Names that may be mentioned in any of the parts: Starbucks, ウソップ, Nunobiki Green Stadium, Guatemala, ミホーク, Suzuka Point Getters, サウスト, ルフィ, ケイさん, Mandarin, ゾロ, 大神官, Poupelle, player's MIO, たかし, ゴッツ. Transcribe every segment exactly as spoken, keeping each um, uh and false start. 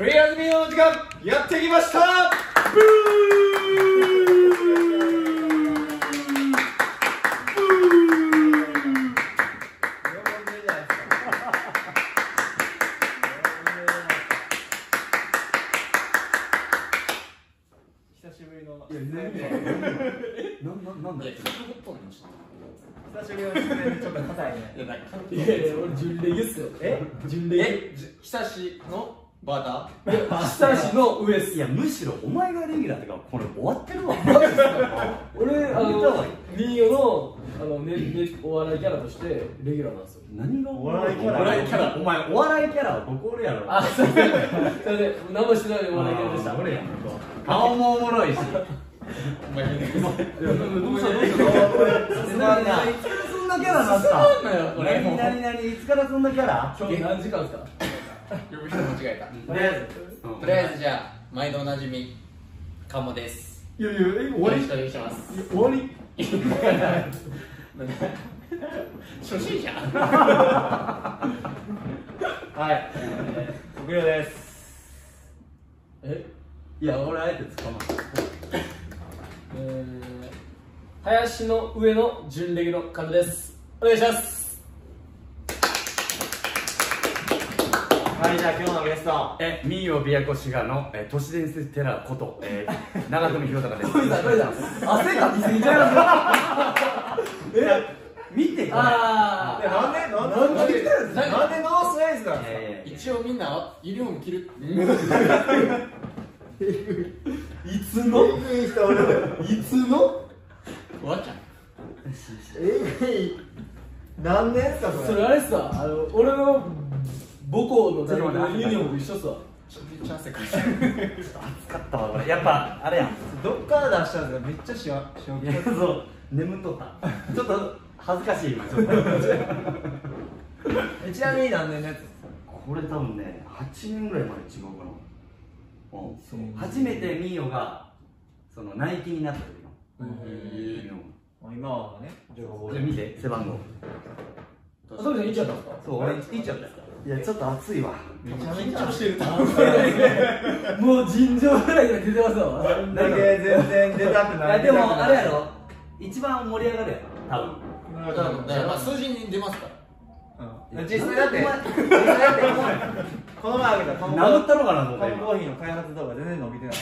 プレイヤーズミーの時間やってきました。ブー久しぶりのなんなんだよ。久しぶりの純礼でちょっと硬いね。いやなんかいや俺純礼ですよ。え純礼久しのバーター久しの上っす。いやむしろお前がレギュラーってかこれ終わってるわ。俺あのリーオのあのねねお笑いキャラとしてレギュラーなんですよ。何がお笑いキャラ？お笑いキャラお前お笑いキャラは僕俺やろ。あそれで何もしてないお笑いキャラでした。俺やん。顔もおもろいし。お前どうしたどうした。すまんな。いつからそんなキャラなんすか？何何何いつからそんなキャラ？今日何時間ですか？呼び方間違えた。で、とりあえずじゃあ毎度おなじみカモです。いやいやえ終わり？終わり？初心者。はい。僕よです。え？いや俺あえて捕まえた。林の上の準レギュのカズです。お願いします。はい、じゃあ今日のゲストえ民謡琵琶湖滋賀の都市伝説テラこと長富弘隆です。どうしたどうした汗かきすぎちゃいますよ。え見てこれなんでなんでなんでノースライズなんですか。一応みんなユニフォーム着るいつのいつのわちゃんえ何年ですかそれ。それあれっすわあの俺の母校の大学のユニホーム一緒さ。ちょっと汗かいてる。暑かったわこれ。やっぱあれやん。どっから出したんですか。めっちゃしわしわ。いやそう眠っとった。ちょっと恥ずかしい今。ちなみに何年のやつ？これ多分ねはちねんぐらい前違うかな。初めてミーヨがそのナイキになった時のユニホーム。今はね。じゃあ見て背番号。あそうじゃんいっちゃったんですか。そう俺いっちゃった。いやちょっと暑いわ。めちゃめちゃ緊張してる。もう尋常ぐらいが出てますわ。全然出たくない。でもあれやろ。一番盛り上がるやろ。多分。まあ数字に出ますから。実際だって。この前あげた。殴ったのかなと思って。缶コーヒーの開発動画全然伸びてない。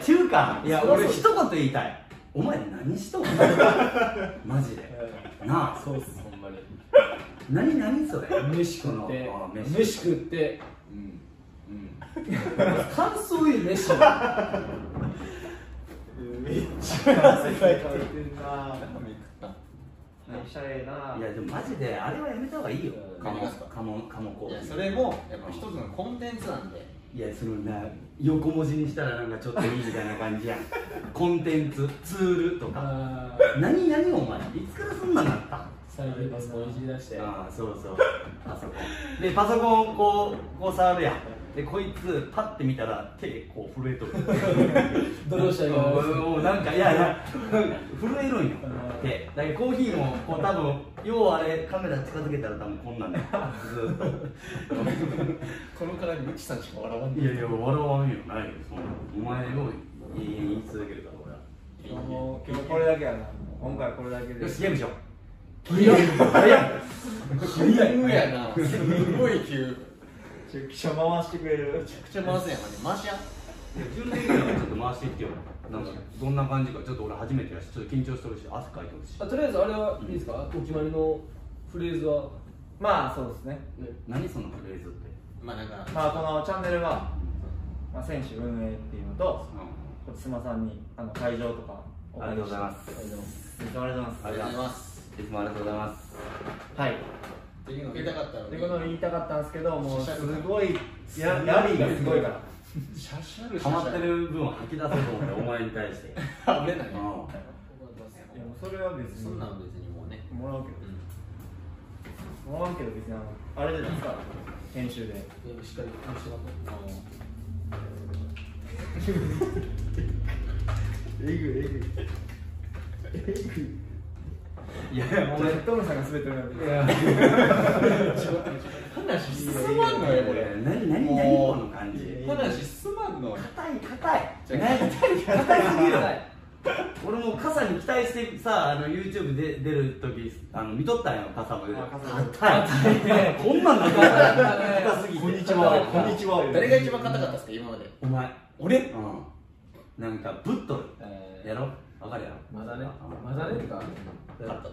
中華。いや俺一言言いたい。お前何しとんの？マジで。なあ。そうですほんまに。何何それ飯食って飯食ってうんうん感想いい飯めっちゃ汗かいてるな何しゃれえないやでもマジであれはやめたほうがいいよカモコそれもやっぱ一つのコンテンツなんでいやそのな横文字にしたらなんかちょっといいみたいな感じやんコンテンツツールとか何何お前いつからそんなんなった最近パソコンいじり出してああそうそうパソコンでパソコンをこうこう触るやんでこいつパッて見たら手こう震えとるどうしたらいいのなんかいやいや震えるんよ手だけどコーヒーもこう多分ようあれカメラ近づけたら多分こんなんだよずっとこのからにムチさんしか笑わんないいやいや笑わんよないよそんなお前を言い続けるから俺はもう今日これだけやな今回これだけでよしゲームしよう早い早いやなすごい急めちゃくちゃ回してくれるめちゃくちゃ回すやん回しや順でいいからちょっと回していってよなんかどんな感じかちょっと俺初めてやしちょっと緊張してるし汗かいてるしとりあえずあれはいいですかお決まりのフレーズはまあそうですね何そのフレーズってまあなんかまあこのチャンネルは選手運営っていうのと津間さんに会場とかありがとうございますありがとうございますいつもありがとうございます。はい。っていうの言いたかったの。っていうの言いたかったんですけど、もうすごいやラリーがすごいから。溜まってる分を吐き出そうと思ってお前に対して。あ、出ない。いやもうそれは別に。そんなん別にもうね。もらうけど。もらうけど別にあれじゃないですか。編集で。しっかり編集だと。えぐえぐ。えぐ。いいやいや、もうトムさんがすべてなんで。いや、話進まんのよ、これ。何、何、何、この感じ。話進まんの。硬い、硬い。じゃ、硬い、硬すぎる。俺も傘に期待してさ、あの YouTube で出る時あの見とったんよ、傘も出て硬いこんなんなかった硬すぎて。こんにちは、こんにちは。誰が一番硬かったですか今まで？お前。俺？うん。なんかぶっとるやろ？わかるやろ？まだね、まだねとか勝った。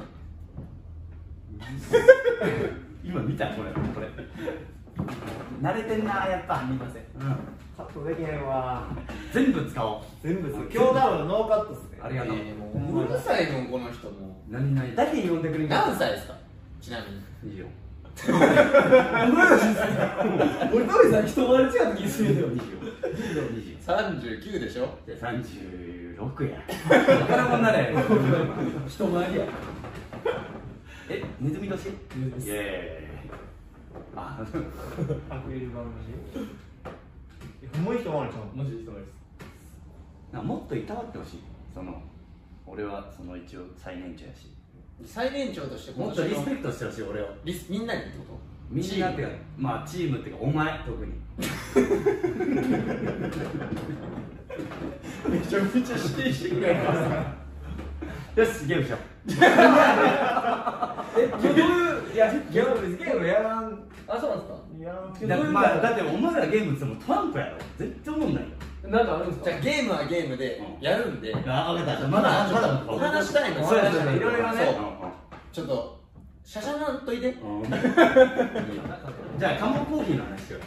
今見たこれ、これ。慣れてんな、やっぱ見ません。カットできへんわ。全部使おう。全部使おう。今日だ、ノーカットっすね。ありがとう。もう何歳のこの人も。何々。だけ呼んでくれ。何歳ですか？ちなみに。いいよ。俺どれさ、人生まれ違う時にするよ。さんじゅうきゅうでしょ？さんじゅうろくや。なかなかなれ。人前や。え、ネズミ年？イエーイ。あ、アクリル板の虫。もう一回あるじゃん。もう一回です。な、もっといたわってほしい。その、俺はその一応最年長やし。最年長としてもっとリスペクトしてほしい、俺を。リス、みんなにってこと？みんなってか、まあチームっていうかお前特に。めちゃめちゃ指定してくれます。よし、ゲームしよう。え、どういう、いや、ゲーム、ゲームやらん。あ、そうなんですか。いや、まあ、だってお前らゲームってもトランプやろ。絶対思んないよ。なんかあるんですか。じゃあゲームはゲームでやるんで。あ、分かった。まだまだお話したいの。そうですね。いろいろね。ちょっとシャシャなんといて。じゃあカモコーヒーの話しよ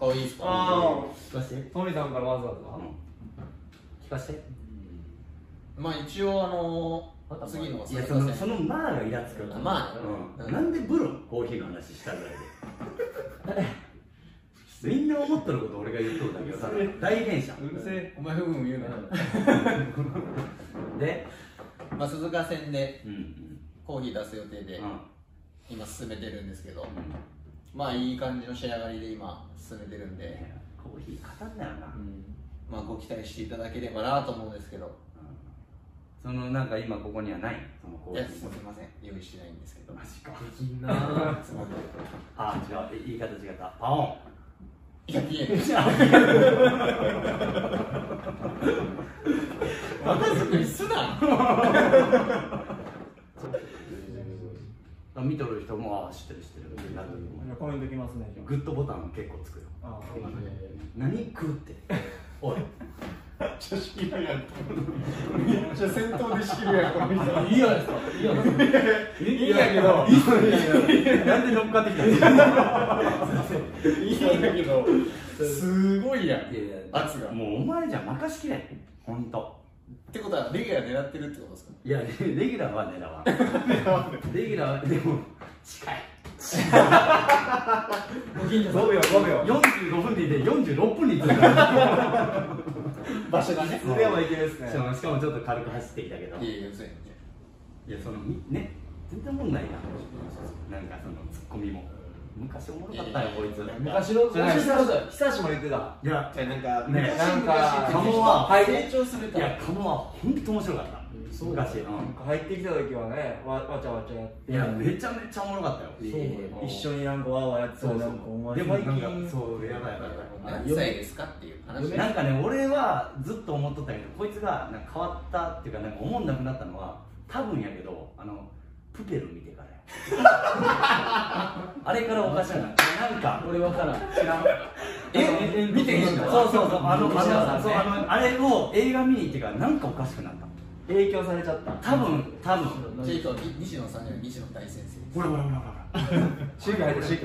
う。あ、いいっすか。ああ、聞かせて。トミさんからわざわざ。聞かせて。まあ一応あの。次のいや、そのそのまあがイラつく。まあなんでブロコーヒーの話したぐらいでみんな思っとること俺が言っとるだけどさ、代弁者うるせえお前ふぐも言うな。で、まあ鈴鹿線でコーヒー出す予定で今進めてるんですけど、まあいい感じの仕上がりで今進めてるんでコーヒー語んなよな。まあご期待していただければなと思うんですけど、そのなんか今ここにはないそのコーヒー。すみません、用意してないんですけど。マジか。できんな。あ、違う、言い方違った。パオン。いや、ピエン。また作りすな。見とる人もあ、知ってる知ってる。コメントきますね。グッドボタン結構つくよ。何食うって。おい。めっちゃ仕切るやん。めっちゃ先頭で仕切るやん。いいやですか。いいやですか。いいんだけど。なんで乗っかってきたの。いいんだけど。すごいやん。圧が。もうお前じゃ任しきれん。本当。ってことはレギュラー狙ってるってことですか。いやレギュラーは狙わん。レギュラーでも近い。ごびょうごびょう。よんじゅうごふんでいてよんじゅうろっぷんに着いた。場所がね、それもいけるですね。しかもちょっと軽く走ってきたけど。いやいや、そうやね。いや、そのね、全然問題な。なんかそのツッコミも昔おもろかったよこいつ。昔の久しも言ってた。いや、なんかね、なんかカモは成長するから。いや、カモは本当面白かった。昔入ってきた時はね、わわちゃわちゃやって。いや、めちゃめちゃおもろかったよ。一緒になんかわわやってた。で最近そうやばいやばい。何歳ですかっていう話。なんかね、俺はずっと思っとったけど、こいつがなんか変わったっていうか、なんか思んなくなったのは多分やけど、あのプペル見てから。あれからおかしいな。なんか俺わからん。知らん。え、見てへんの。そうそうそう。あのあれを映画見に行ってからなんかおかしくなった。影響されちゃった。多分多分。ジェイコ西野さんじゃ西野大先生。ほらほらほらほら。宗教入って宗教。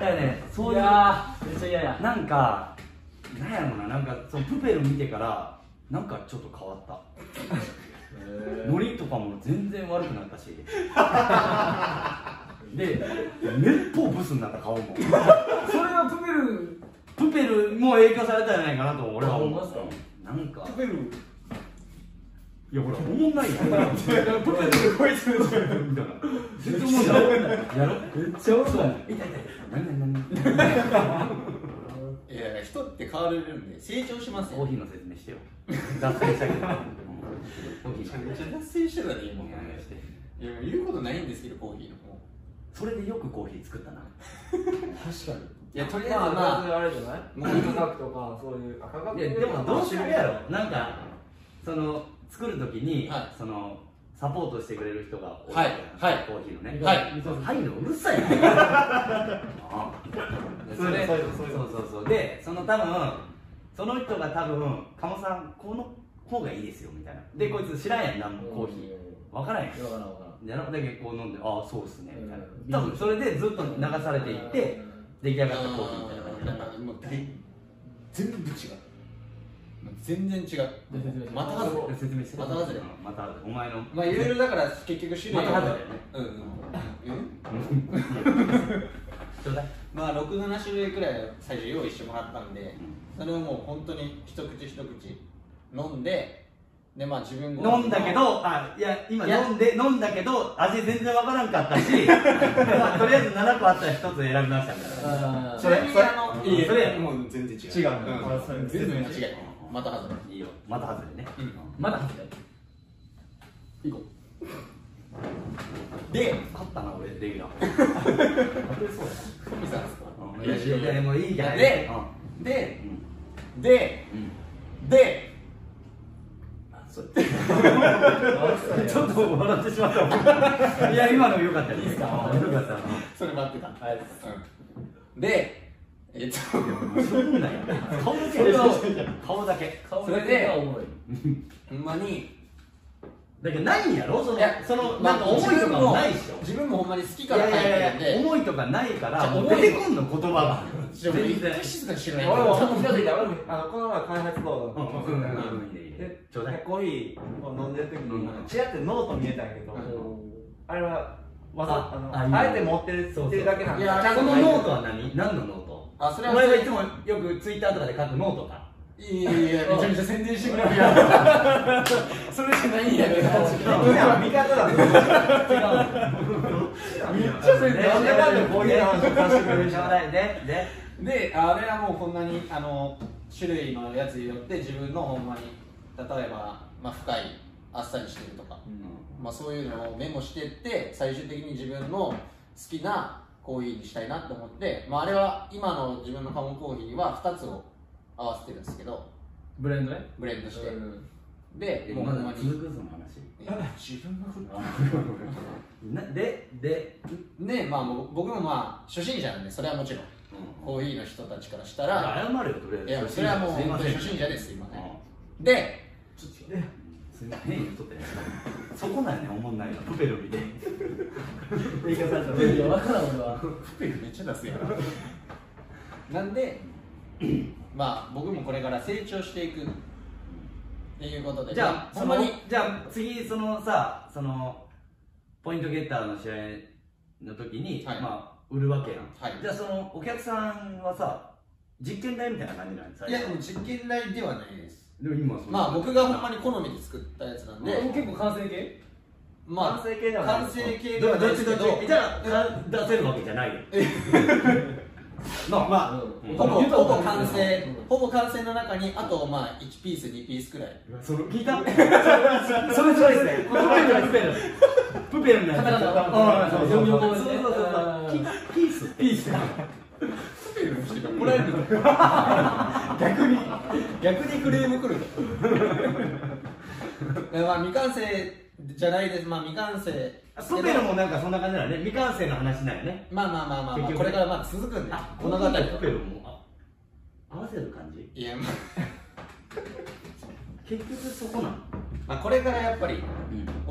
だよね。そういう。めっちゃ嫌や。なんかなんやろな、なんかそのプペル見てからなんかちょっと変わった。ノリとかも全然悪くなったし。でめっぽうブスになった顔も。それはプペルプペルも影響されたんじゃないかなと俺は思う。なんか。プペル。いや、ほら、おもんないやん。プペルこいつみたいな。全然おもんない。やろ？めっちゃおもんない。痛い痛い。何何何。いや、人って変われるんで、成長しますよ。コーヒーの説明してよ。脱線したけど。コーヒーめっちゃ脱線してたね、今。いや、言うことないんですけど、コーヒーの方。それでよくコーヒー作ったな。確かに。いや、とりあえず、まあ、あれじゃない。価格とか、そういう価格。いや、でもどうしようやろ。なんか、その、作る時に、その、サポートしてくれる人が多い。はい、はい。コーヒーのね。はい。はいのうるさい。それ、そうそうそう。で、その多分、その人が多分、鴨さん、この方がいいですよ、みたいな。で、こいつ知らんやん、なんもコーヒー。わからんやん。で、なんかこう飲んで、ああ、そうっすね、みたいな。多分、それでずっと流されていって、出来上がったコーヒーみたいな感じだった。もう全部違う。全然違う。また外れ。説明して。また外れ。またお前の。まあいろいろだから結局種類。また外れね。うんうん。ちょうだい。まあ六七種類くらい最初用意してもらったんで、それをもう本当に一口一口飲んで、でまあ自分飲んだけど、あいや今飲んで飲んだけど味全然わからんかったし、とりあえず七個あったら一つ選びましたみたいな。それあのいいそれもう全然違う。違う。全然違う。また外れいいよ、また外れね、うん、また外れいこうで、勝ったな俺、レギュラー勝てそうやな、いやいや、もういいじゃないで、で、で、でちょっと笑ってしまったいや、今の良かったですか、良かったなそれ待ってた、はいでえっと、顔だけ、それで、ほんまに、だけどないんやろ、その、なんか思いとかもないでしょ、自分もほんまに好きから入ってるんで、思いとかないから、出てこんの、言葉が、全然静かにしてない、俺も、この前、開発動画、コーヒーを飲んでる時に、ちらってノート見えたんやけど、あれは、あえて持ってるだけなんだ。このノートは何？何のノート？あ、それはお前がいつもよくツイッターとかで書くノートか。いやいや、めちゃめちゃ宣伝してくれるやん。それじゃないんやけど。味方だ。めっちゃ宣伝してくれる。なんでなんでこういう話をさせてくれるじゃないね。で、あれはもうこんなにあの種類のやつによって自分のほんまに例えばまあ深いあっさりしてるとか、まあそういうのをメモしてって最終的に自分の好きなコーヒーにしたいなと思って、まあ、あれは今の自分のカモコーヒーはふたつを合わせてるんですけど、ブレンドね、ブレンドして、で、もうまだ続くその話、自分のことで、で、ね、まあ僕もまあ初心者なんで、それはもちろん、コーヒーの人たちからしたら、謝るよ、とりあえず、いや、それはもう本当に初心者です、今ね。で、ちょっと違うね。変にとってそこなんね、おもんないのプペル見てめっちゃ出すやな。なんでまあ僕もこれから成長していくっていうことで、じゃあほんまにじゃあ次そのさそのポイントゲッターの試合の時にまあ売るわけやん。じゃあそのお客さんはさ実験台みたいな感じなんですか？いや、でも実験台ではないです。でも今はそう、まあ僕がほんまに好みで作ったやつなんで、結構完成形、まあ完成形ではない、完成形ではないですけど、じゃあ出せるわけじゃないよ。まあほぼ完成、ほぼ完成の中にあとまあいちピースにピースくらい。それ聞いた？それじゃないですね。プペル、プペルみたいな。ピース、ピース。もらえるの逆に逆にクレームくるのまあ未完成じゃないです。まあ未完成プペルもなんかそんな感じだね。未完成の話なんよね。まあまあまあまあ、まあ、これからまあ続くんで物語はプペルも合わせる感じ。いやまあ結局そこなの。まあこれからやっぱり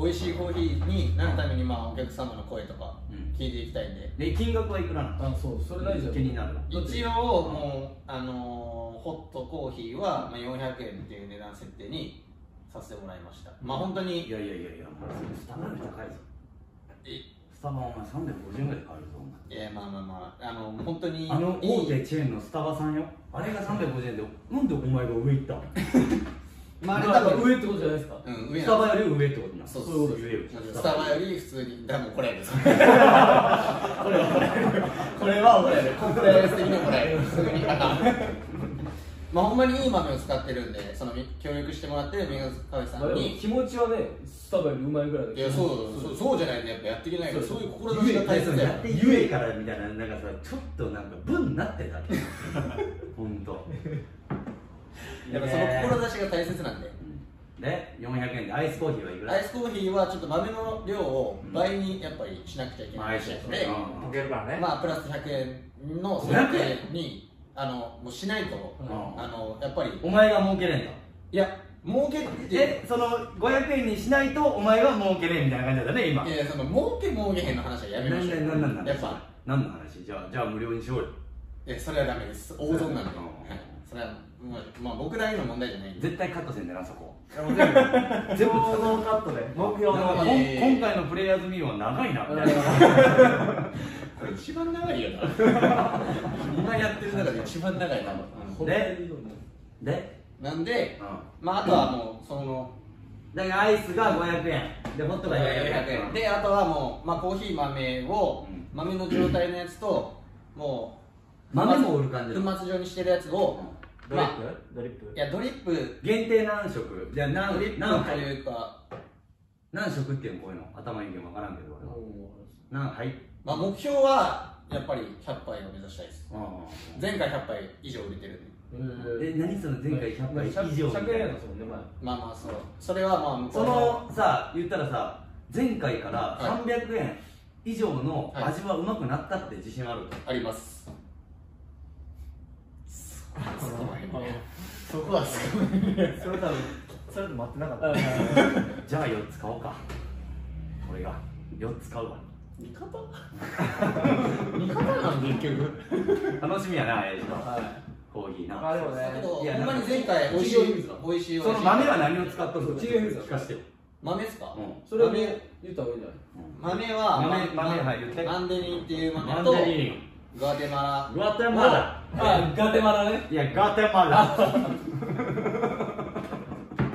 美味しいコーヒーになるためにまあお客様の声とか聞いていきたいんで、で金額はいくらなの？あ、そう、それ大事気になる。一応もうあのホットコーヒーはまあよんひゃくえんっていう値段設定にさせてもらいました。まあ本当にいやいやいやいや、スタバより高いぞ。え、スタバお前さんびゃくごじゅうえんぐらい買えるぞ。いやまあまあまああの本当にあの大手チェーンのスタバさんよ。あれがさんびゃくごじゅうえんでなんでお前が上行ったの？まあ多分上ってことじゃないですか。スタバより上ってことな。そうそうそう。スタバより普通に、でもこれです。これはこれ、これはこれ、コンプライアンス的にこれ、普通に。まあほんまにいい豆を使ってるんで、その協力してもらってるメガカフェさんに気持ちはね、スタバよりうまいぐらいだけど、いやそうそうじゃないとやっぱやっていけないから、そういう志が大切だよ。やってゆえからみたいな、なんかさちょっとなんか分になってたって本当やっぱその志が大切なんで。で、よんひゃくえんでアイスコーヒーはいくら？アイスコーヒーはちょっと豆の量を倍にやっぱりしなくちゃいけないし、うん、で、溶けるからね、まあプラスひゃくえんのごひゃくえんにあのもうしないと、うん、あのやっぱりお前が儲けれんと、いや儲けってそのごひゃくえんにしないとお前は儲けれんみたいな感じだね今。いやその儲け儲けへんの話はやめましょう。なんなんなんやっぱ何の話？じゃあじゃあ無料にしようよ。いやそれはダメです、大損なんだと思う。それはまあ僕だけの問題じゃない。絶対カットせんだなそこ。全部カットで目標の今回のプレイヤーズミーは長いな。これ一番長いよな、今やってる中で一番長いな。ででなんでまああとはもうそのだからアイスがごひゃくえんでホットがよんひゃくえんで、あとはもうまあコーヒー豆を豆の状態のやつともう豆も売る感じ粉末状にしてるやつをドリップ？ドリップ？いや、ドリップ限定何色？じゃあ何ドリップというか何色っていうのこういうの頭いいけど分からんけど、俺は何まあ目標はやっぱりひゃっぱいを目指したいです。前回ひゃっぱい以上売れてるんで。え、何その前回ひゃっぱい以上みたいな。ひゃくえんですもんね前。まあまあそう、それはまあ向こうのそのさ、言ったらさ前回からさんびゃくえん以上の味はうまくなったって自信ある？あります。そこはすごい。それ多分それと待ってなかった。じゃあよっつ買おうか。俺がよっつ買うわ。味方？味方なん結局。楽しみやなエイジのコーヒーな。あでもね。いやほんまに前回美味しい美味しい。その豆は何を使っとる？聞かせてよ。豆ですか？それ豆言った方がいいんじゃない？豆は豆はい言って。マンデリンっていう豆とガテマラ。ガテマラ。あ、ガテマラね。いや、ガテマラ。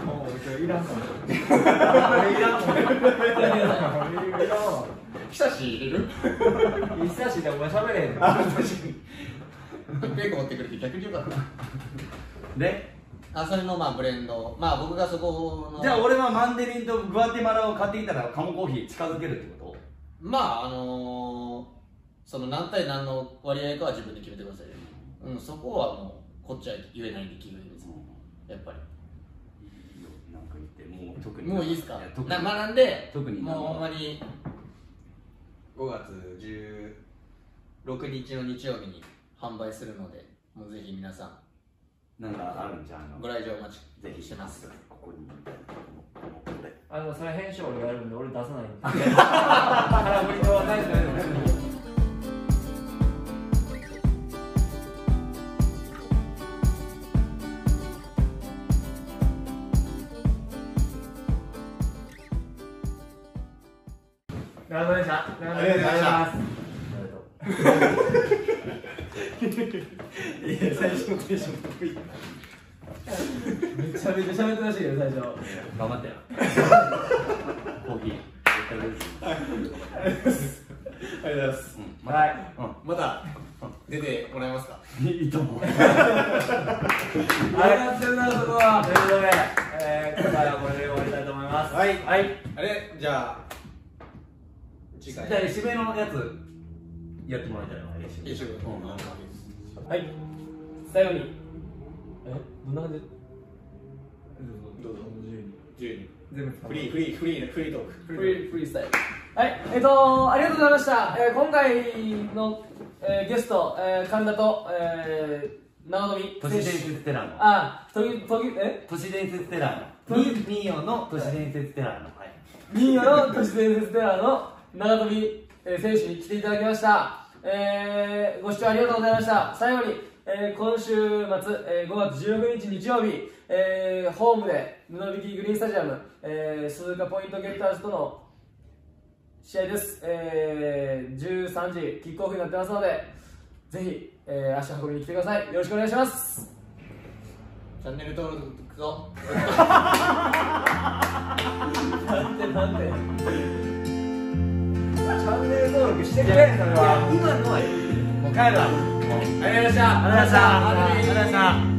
もう、いらんかも。いらんかも。いらんわ。久し入れる？久しでお前喋れへんの。あ、確かに。ベーコン持ってくるって逆によかった。で、あ、それのまあブレンド。まあ僕がそこの。じゃあ俺はマンデリンとグアテマラを買ってきたらカモコーヒー近づけるってこと？まあ、あの、その何対何の割合かは自分で決めてください。うん、そこはもうこっちは言えないんで決めるんですもん、やっぱり。いいよ、なんか言って、もう特に。もういいですか？学んで、特にもうほんまにごがつじゅうろくにちの日曜日に販売するので、もうぜひ皆さん、なんかあるんじゃん、ご来場お待ちしてます。ここにあの、それ編集俺がやるんで、俺出さないんで。空振りの話ないの。ありがとうございました。ありがとうございます。いや、最初のテンション得意。めちゃめちゃ喋ってらしいけど、最初。頑張ったよ。コーヒー。ありがとうございます。ありがとうございます。はい。また出てもらえますか？いいと思う。ありがとうございます。ということで、今回はこれで終わりたいと思います。はい。はい。あれ、じゃあ。じゃあ締めのやつやってもらいたいのははい、最後にえどんな感じどうぞじゅうにん全部フリーフリーフリーフリートークフリーフリースタイル。はいえっとありがとうございました。えー、今回の、えー、ゲスト、えー、神田と、えー、長富都市伝説テラーのあとぎとぎえ都市伝説テラーのミーヨの都市伝説テラーのはいミーヨの都市伝説テラーの長飛選手に来ていただきました、えー、ご視聴ありがとうございました。最後に、えー、今週末、えー、ごがつじゅうろくにち日曜日、えー、ホームで布引グリーンスタジアム、えー、鈴鹿ポイントゲッターズとの試合です、えー、じゅうさんじキックオフになってますのでぜひ、えー、足運びに来てください。よろしくお願いします。チャンネル登録ぞ。なんてなんてチャンネル登録してくれ。今のはいい。もう帰るわ。ありがとうございました。ありがとうございました。